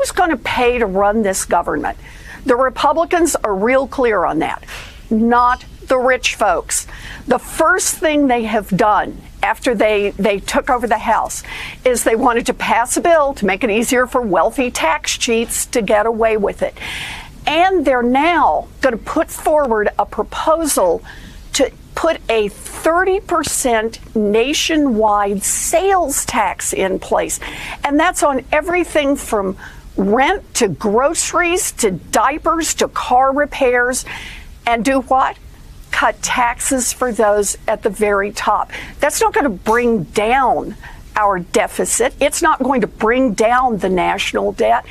who's going to pay to run this government? The Republicans are real clear on that, not the rich folks. The first thing they have done after they took over the House is they wanted to pass a bill to make it easier for wealthy tax cheats to get away with it. And they're now going to put forward a proposal to put a 30% nationwide sales tax in place. And that's on everything from rent to groceries to diapers to car repairs. And do what? Cut taxes for those at the very top. That's not going to bring down our deficit. It's not going to bring down the national debt.